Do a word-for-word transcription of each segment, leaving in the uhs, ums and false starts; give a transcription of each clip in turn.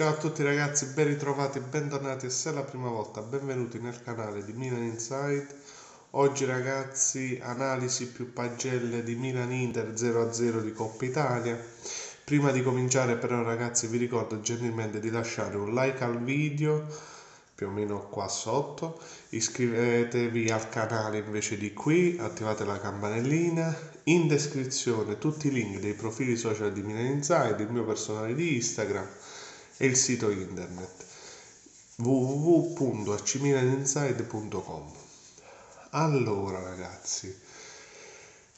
Ciao a tutti ragazzi, ben ritrovati e bentornati, e se è la prima volta benvenuti nel canale di Milan Insight. Oggi ragazzi, analisi più pagelle di Milan Inter zero a zero di Coppa Italia. Prima di cominciare però ragazzi vi ricordo gentilmente di lasciare un like al video, più o meno qua sotto, iscrivetevi al canale invece di qui, attivate la campanellina. In descrizione tutti i link dei profili social di Milan Insight, il mio personale di Instagram e il sito internet w w w punto a c milan insight punto com. Allora ragazzi,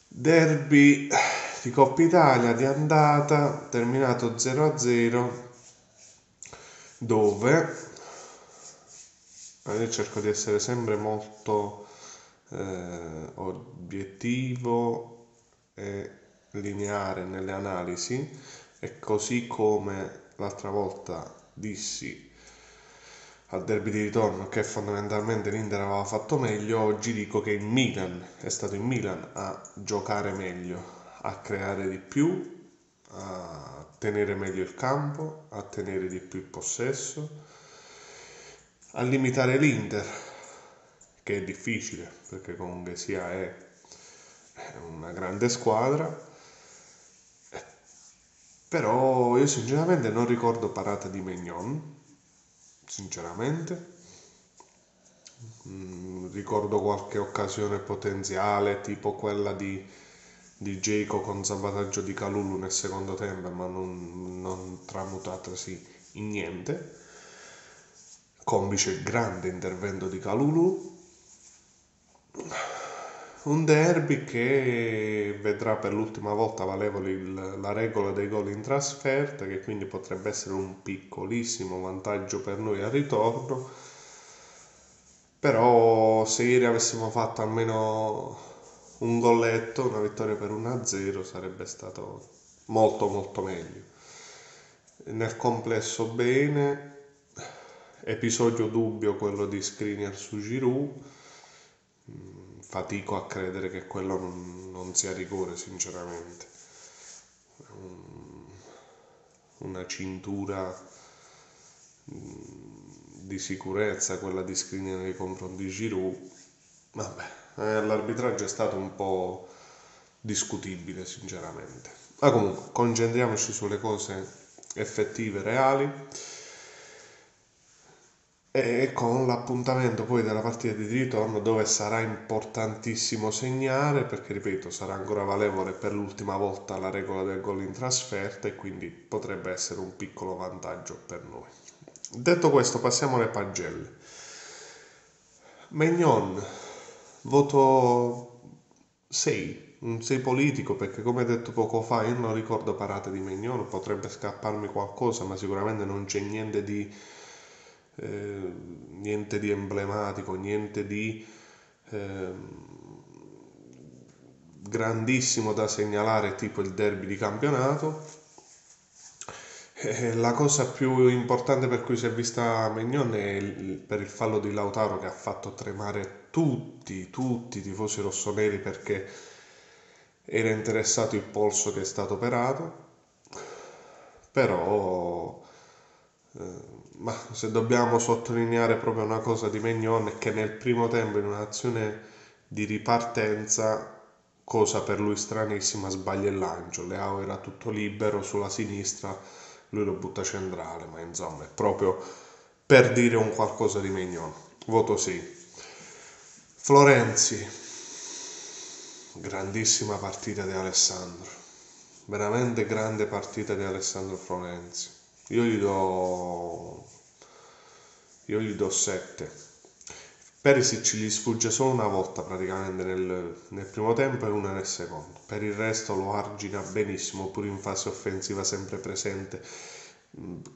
derby di Coppa Italia di andata terminato zero a zero, dove io cerco di essere sempre molto eh, obiettivo e lineare nelle analisi, e così come l'altra volta dissi al derby di ritorno che fondamentalmente l'Inter aveva fatto meglio, oggi dico che il Milan è stato il Milan a giocare meglio, a creare di più, a tenere meglio il campo, a tenere di più il possesso, a limitare l'Inter, che è difficile perché comunque sia è una grande squadra. Però io sinceramente non ricordo parata di Mignon, sinceramente. Mm, ricordo qualche occasione potenziale, tipo quella di, di Džeko con salvataggio di Kalulu nel secondo tempo, ma non, non tramutatasi in niente. Complice il grande intervento di Kalulu. Un derby che vedrà per l'ultima volta valevole il, la regola dei gol in trasferta, che quindi potrebbe essere un piccolissimo vantaggio per noi al ritorno. Però se ieri avessimo fatto almeno un golletto, una vittoria per uno a zero, sarebbe stato molto molto meglio. Nel complesso bene, episodio dubbio quello di Skriniar su Giroud. Fatico a credere che quello non, non sia rigore, sinceramente. Una cintura di sicurezza, quella di Skriniar nei confronti di Giroud. Vabbè, eh, l'arbitraggio è stato un po' discutibile, sinceramente. Ma comunque, concentriamoci sulle cose effettive, reali. E con l'appuntamento poi della partita di ritorno, dove sarà importantissimo segnare, perché ripeto sarà ancora valevole per l'ultima volta la regola del gol in trasferta, e quindi potrebbe essere un piccolo vantaggio per noi. Detto questo, passiamo alle pagelle. Mignon, voto sei, un sei politico, perché come detto poco fa io non ricordo parate di Mignon, potrebbe scapparmi qualcosa, ma sicuramente non c'è niente di Eh, niente di emblematico, niente di eh, grandissimo da segnalare, tipo il derby di campionato. Eh, la cosa più importante per cui si è vista Mignon è il, per il fallo di Lautaro, che ha fatto tremare tutti, tutti i tifosi rossoneri, perché era interessato il polso che è stato operato. Però eh, ma se dobbiamo sottolineare proprio una cosa di Mignon, è che nel primo tempo, in un'azione di ripartenza, cosa per lui stranissima, sbaglia il lancio. Leão era tutto libero sulla sinistra, lui lo butta centrale, ma insomma è proprio per dire un qualcosa di Mignon. Voto sì. Florenzi, grandissima partita di Alessandro, veramente grande partita di Alessandro Florenzi. Io gli do io gli do sette. Perisic gli sfugge solo una volta praticamente nel, nel primo tempo e una nel secondo. Per il resto lo argina benissimo, pure in fase offensiva sempre presente.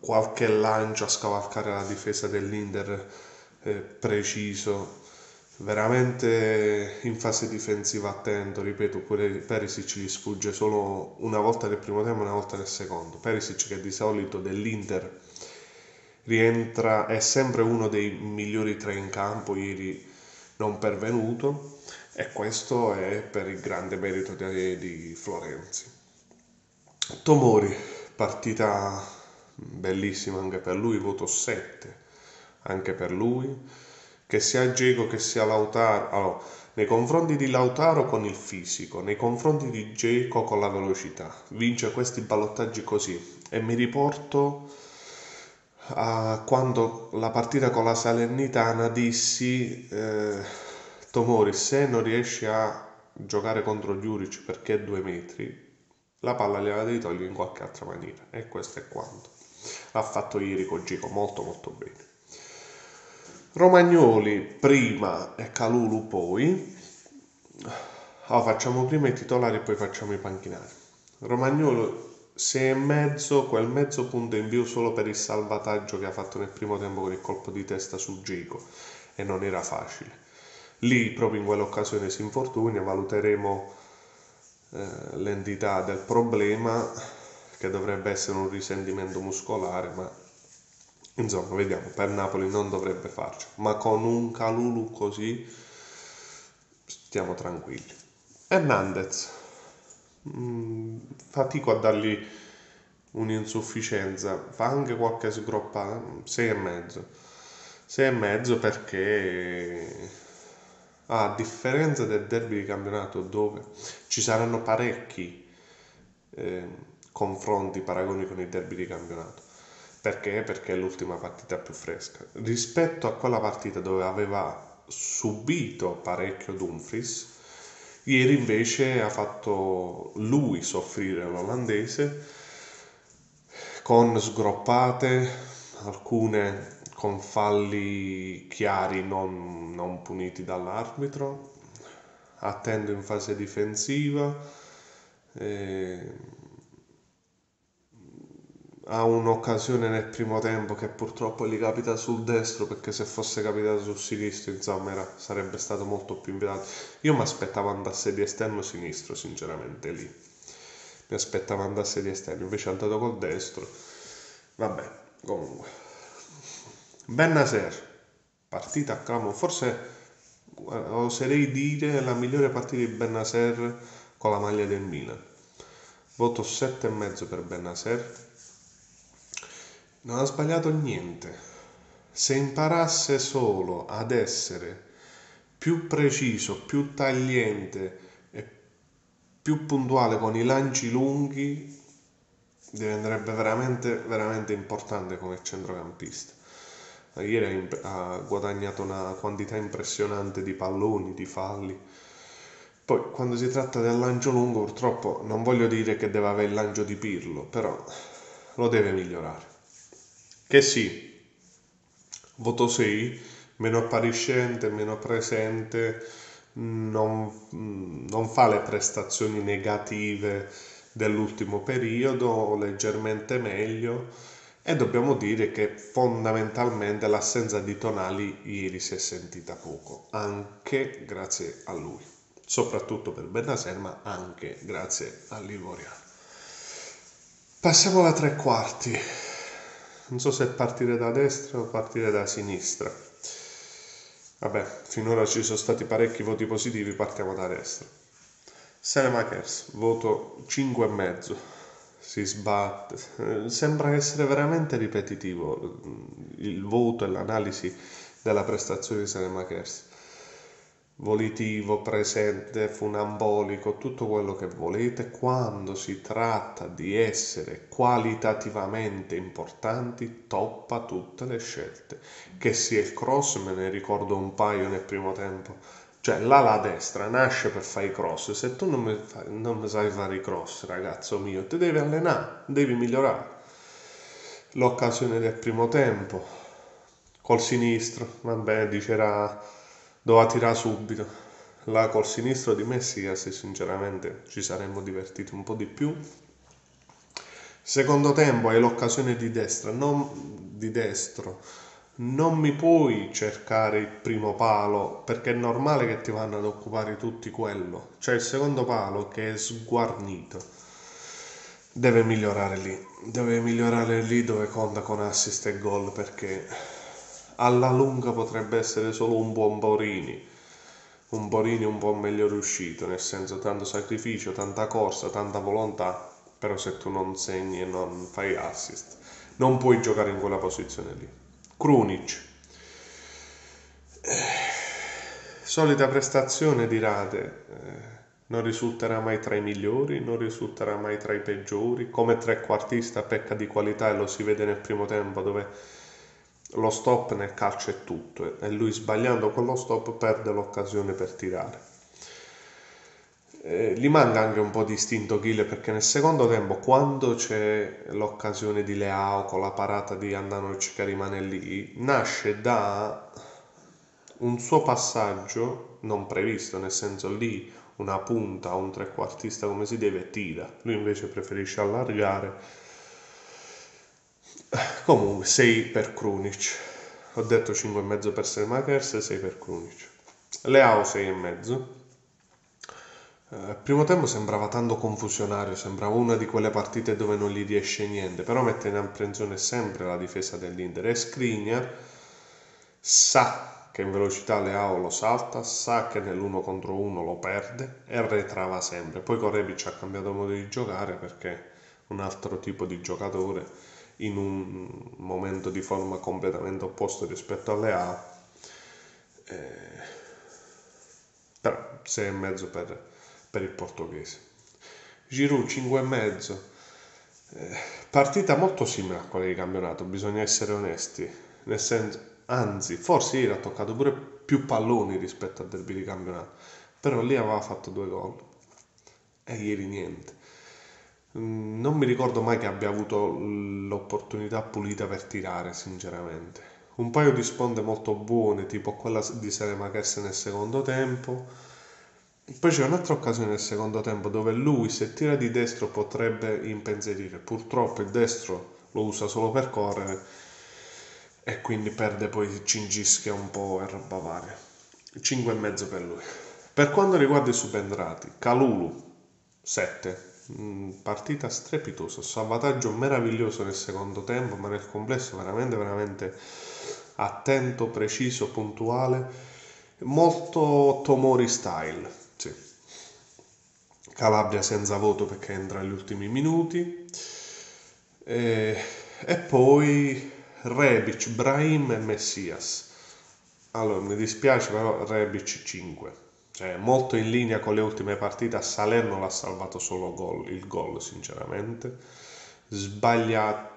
Qualche lancio a scavalcare la difesa dell'Inter eh, preciso. Veramente in fase difensiva attento, ripeto, pure Perisic gli sfugge solo una volta nel primo tempo e una volta nel secondo. Perisic, che di solito dell'Inter rientra, è sempre uno dei migliori tre in campo, ieri non pervenuto, e questo è per il grande merito di, di Florenzi. Tomori, partita bellissima anche per lui, voto sette anche per lui. Che sia Džeko che sia Lautaro, allora, nei confronti di Lautaro con il fisico, nei confronti di Džeko con la velocità, vince questi ballottaggi così. E mi riporto a quando la partita con la Salernitana dissi eh, Tomori, se non riesce a giocare contro Juric perché è due metri, la palla gliela devi togliere in qualche altra maniera, e questo è quanto l'ha fatto ieri con Džeko, molto molto bene. Romagnoli prima e Kalulu poi. Oh, facciamo prima i titolari e poi facciamo i panchinari. Romagnoli sei e mezzo, quel mezzo punto in più solo per il salvataggio che ha fatto nel primo tempo con il colpo di testa su Džeko, e non era facile. Lì proprio in quell'occasione si infortuna, valuteremo eh, l'entità del problema, che dovrebbe essere un risentimento muscolare, ma insomma vediamo, per Napoli non dovrebbe farci, ma con un Kalulu così stiamo tranquilli. Hernandez, mh, fatico a dargli un'insufficienza, fa anche qualche sgroppa, sei e mezzo, sei e mezzo perché... Ah, a differenza del derby di campionato, dove ci saranno parecchi eh, confronti, paragoni con i derby di campionato, perché? Perché è l'ultima partita più fresca rispetto a quella partita dove aveva subito parecchio Dumfries. Ieri invece ha fatto lui soffrire l'olandese con sgroppate, alcune con falli chiari non, non puniti dall'arbitro, attento in fase difensiva, eh, ha un'occasione nel primo tempo che purtroppo gli capita sul destro, perché se fosse capitato sul sinistro insomma era, sarebbe stato molto più invitato. Io mi aspettavo andasse di esterno sinistro, sinceramente lì mi aspettavo andasse di esterno, invece è andato col destro, vabbè, comunque. Bennacer, partita a clamore, forse oserei dire la migliore partita di Bennacer con la maglia del Milan, voto sette e mezzo per Bennacer. Non ha sbagliato niente, se imparasse solo ad essere più preciso, più tagliente e più puntuale con i lanci lunghi, diventerebbe veramente, veramente importante come centrocampista. Ieri ha guadagnato una quantità impressionante di palloni, di falli. Poi quando si tratta del lancio lungo, purtroppo non voglio dire che deve avere il lancio di Pirlo, però lo deve migliorare. Che sì, voto sei, meno appariscente, meno presente, non, non fa le prestazioni negative dell'ultimo periodo, leggermente meglio. E dobbiamo dire che fondamentalmente l'assenza di Tonali ieri si è sentita poco, anche grazie a lui, soprattutto per Bennacer, ma anche grazie a Livoria. Passiamo alla tre quarti, non so se partire da destra o partire da sinistra. Vabbè, finora ci sono stati parecchi voti positivi, partiamo da destra. Senemakers, voto cinque e mezzo. Si sbatte, sembra essere veramente ripetitivo il voto e l'analisi della prestazione di Senemakers, volitivo, presente, funambolico, tutto quello che volete. Quando si tratta di essere qualitativamente importanti, toppa tutte le scelte, che sia il cross, me ne ricordo un paio nel primo tempo, cioè l'ala destra nasce per fare i cross, se tu non mi, fai, non mi sai fare i cross, ragazzo mio, ti devi allenare, devi migliorare. L'occasione del primo tempo col sinistro, vabbè, dicerà, doveva tirare subito là col sinistro di Messias, sinceramente ci saremmo divertiti un po' di più. Secondo tempo hai l'occasione di destra, non di destro, non mi puoi cercare il primo palo, perché è normale che ti vanno ad occupare tutti quello, c'è il secondo palo che è sguarnito, deve migliorare lì, deve migliorare lì dove conta con assist e gol, perché alla lunga potrebbe essere solo un buon Borini, un Borini un po' meglio riuscito, nel senso tanto sacrificio, tanta corsa, tanta volontà, però se tu non segni e non fai assist non puoi giocare in quella posizione lì. Krunić, eh, solita prestazione di Rade, eh, non risulterà mai tra i migliori, non risulterà mai tra i peggiori, come trequartista pecca di qualità e lo si vede nel primo tempo, dove lo stop nel calcio è tutto e lui sbagliando con lo stop perde l'occasione per tirare. Eh, gli manca anche un po' di istinto killer, perché nel secondo tempo, quando c'è l'occasione di Leão con la parata di Andanocci che rimane lì, nasce da un suo passaggio non previsto, nel senso lì una punta, un trequartista come si deve tira, lui invece preferisce allargare. Comunque sei per Krunić, ho detto cinque e mezzo per Senemakers e sei per Krunić. Leão sei e mezzo. Il primo tempo sembrava tanto confusionario, sembrava una di quelle partite dove non gli riesce niente, però mette in apprensione sempre la difesa dell'Inter, e Skriniar sa che in velocità Leão lo salta, sa che nell'uno contro uno lo perde e arretrava sempre. Poi Correbic ha cambiato modo di giocare perché è un altro tipo di giocatore in un momento di forma completamente opposto rispetto a Leão, eh, però sei e mezzo per per il portoghese. Giroud cinque e mezzo, eh, partita molto simile a quella di campionato, bisogna essere onesti, nel senso, anzi forse ieri ha toccato pure più palloni rispetto al derby di campionato, però lì aveva fatto due gol e ieri niente. Mm, non mi ricordo mai che abbia avuto l'opportunità pulita per tirare sinceramente. Un paio di sponde molto buone, tipo quella di Senemakers nel secondo tempo. Poi c'è un'altra occasione nel secondo tempo dove lui, se tira di destro, potrebbe impensierire. Purtroppo il destro lo usa solo per correre e quindi perde poi cingischia un po' e roba varia. cinque e mezzo per lui. Per quanto riguarda i subentrati, Kalulu sette. Partita strepitosa, salvataggio meraviglioso nel secondo tempo, ma nel complesso veramente veramente attento, preciso, puntuale. Molto Tomori style. Sì. Calabria senza voto perché entra agli ultimi minuti, e, e poi Rebić, Brahim e Messias. Allora mi dispiace, però Rebić cinque, cioè molto in linea con le ultime partite. A Salerno l'ha salvato solo gol, il gol sinceramente sbaglia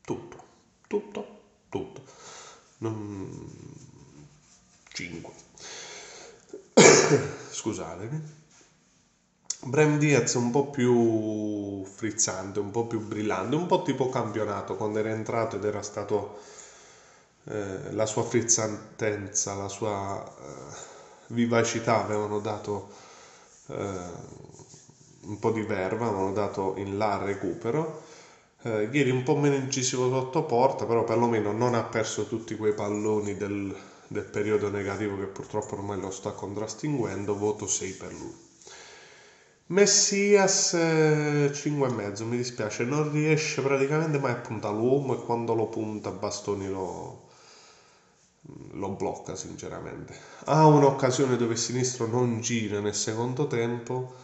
tutto tutto tutto non... cinque. Scusatemi. Brahim Díaz un po' più frizzante, un po' più brillante, un po' tipo campionato quando era entrato ed era stato eh, la sua frizzantezza, la sua eh, vivacità avevano dato eh, un po' di verba, avevano dato in là recupero. Eh, ieri un po' meno incisivo sotto porta, però perlomeno non ha perso tutti quei palloni del del periodo negativo che purtroppo ormai lo sta contrastinguendo. Voto sei per lui. Messias cinque e mezzo, mi dispiace, non riesce praticamente mai a puntare l'uomo e quando lo punta Bastoni lo, lo blocca sinceramente. Ha un'occasione dove il sinistro non gira nel secondo tempo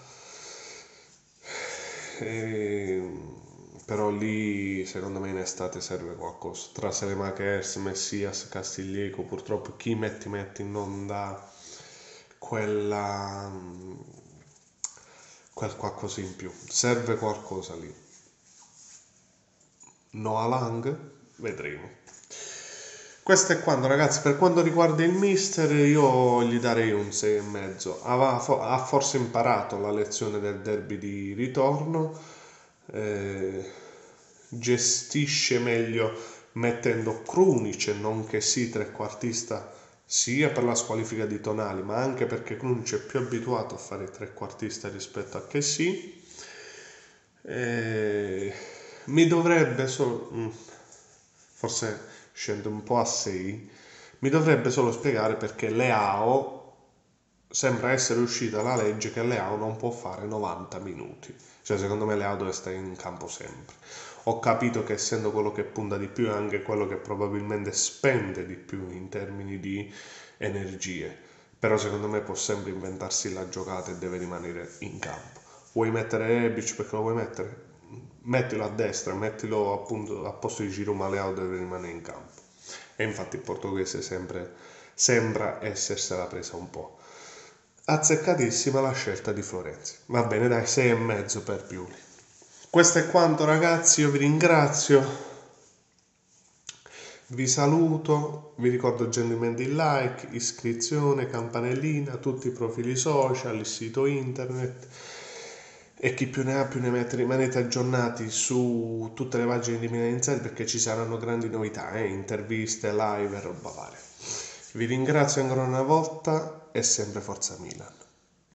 e... però lì secondo me in estate serve qualcosa. Tra Senemakers, Messias, Castiglieco purtroppo chi metti metti non dà quella quel qualcosa in più, serve qualcosa lì. Noah Lang vedremo. Questo è quanto ragazzi, per quanto riguarda il mister io gli darei un sei e mezzo. Ha forse imparato la lezione del derby di ritorno. Eh, gestisce meglio mettendo Krunić e non che sì trequartista, sia per la squalifica di Tonali ma anche perché Krunić è più abituato a fare trequartista rispetto a che sì. Eh, mi dovrebbe solo, forse scende un po' a sei, mi dovrebbe solo spiegare perché Leão sembra essere uscita la legge che Leão non può fare novanta minuti. Cioè secondo me Leão deve stare in campo sempre. Ho capito che essendo quello che punta di più è anche quello che probabilmente spende di più in termini di energie, però secondo me può sempre inventarsi la giocata e deve rimanere in campo. Vuoi mettere Rebić perché lo vuoi mettere? mettilo a destra, mettilo appunto a posto di Giroud, ma Leão deve rimanere in campo. E infatti il portoghese sempre, sembra essersela presa un po'. Azzeccatissima la scelta di Florenzi. Va bene, dai, sei e mezzo per Piuli. Questo è quanto, ragazzi, io vi ringrazio. Vi saluto, vi ricordo gentilmente il like, iscrizione, campanellina, tutti i profili social, il sito internet e chi più ne ha più ne mette. Rimanete aggiornati su tutte le pagine di Milan Insight perché ci saranno grandi novità, eh? Interviste, live e roba varia. Vi ringrazio ancora una volta e sempre forza Milan.